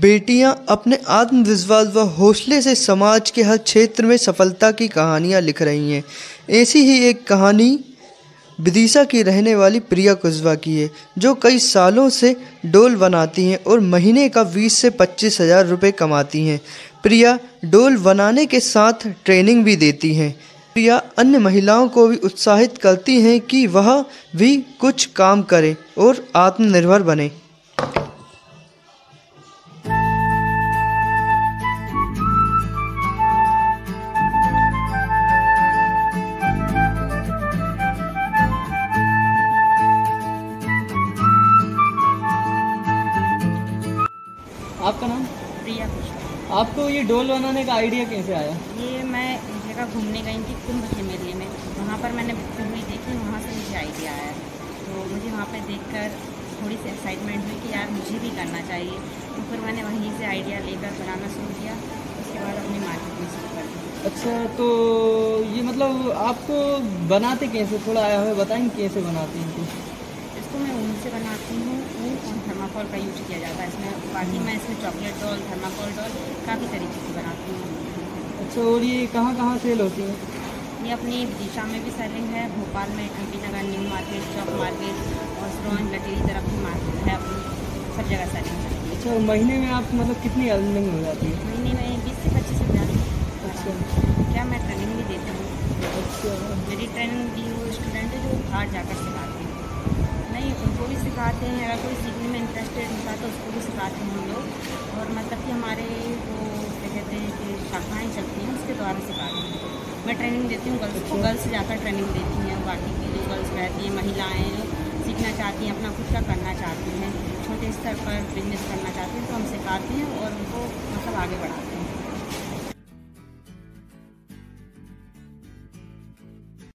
बेटियां अपने आत्मविश्वास व हौसले से समाज के हर क्षेत्र में सफलता की कहानियां लिख रही हैं। ऐसी ही एक कहानी विदिशा की रहने वाली प्रिया कुशवाह की है, जो कई सालों से डोल बनाती हैं और महीने का 20 से 25 हज़ार रुपये कमाती हैं। प्रिया डोल बनाने के साथ ट्रेनिंग भी देती हैं। प्रिया अन्य महिलाओं को भी उत्साहित करती हैं कि वह भी कुछ काम करें और आत्मनिर्भर बने। आपका नाम? प्रिया कुशवाह। आपको ये डोल बनाने का आइडिया कैसे आया? ये मैं एक जगह घूमने गई थी, कुंभ के मेले में। वहाँ पर मैंने हुई देखी, वहाँ से मुझे आइडिया आया। तो मुझे वहाँ पे देखकर थोड़ी सी एक्साइटमेंट हुई कि यार मुझे भी करना चाहिए। तो फिर मैंने वहीं से आइडिया लेकर बनाना शुरू किया। उसके बाद अपनी मार्केट में शुरू कर दी। अच्छा, तो ये मतलब आपको बनाते कैसे, थोड़ा आया हुआ बताएंगे कैसे बनाते हैं? इसको मैं ऊन से बनाती हूँ। थर्माकोल का यूज किया जाता है इसमें। बाकी मैं इसमें चॉकलेट डॉल, थर्माकोल डॉल काफ़ी तरीके की बनाती हूँ। अच्छा, और ये कहाँ कहाँ सेल होती है? ये अपनी विदिशा में भी सेलिंग है, भोपाल में MP Nagar new market, Chowk market और स्ट्रॉन्ग लकड़ी तरफ की मार्केट है, सब जगह सेलिंग है। अच्छा, और महीने में आप मतलब कितनी अर्निंग हो जाती है? महीने में 20 से 25 हज़ार। अच्छा, क्या मैं ट्रेनिंग भी देती हूँ। अच्छा, मेरी ट्रेनिंग दी हुई स्टूडेंट है जो बाहर जाकर सिखाते हैं, उनको भी सिखाते हैं। अगर कोई सीखने में इंटरेस्टेड होता तो उसको भी सिखाते हैं हम लोग। और मतलब कि हमारे वो क्या कहते हैं कि शाखाएँ चलती हैं, उसके द्वारा सिखाते हैं। मैं ट्रेनिंग देती हूँ गर्ल्स को, गर्ल्स जाकर ट्रेनिंग देती हैं। बाकी की जो गर्ल्स रहती हैं, महिलाएँ सीखना चाहती हैं, अपना खुद का करना चाहती हैं, छोटे स्तर पर बिजनेस करना चाहती हैं, तो हम सिखाते हैं और उनको मतलब आगे बढ़ाते हैं।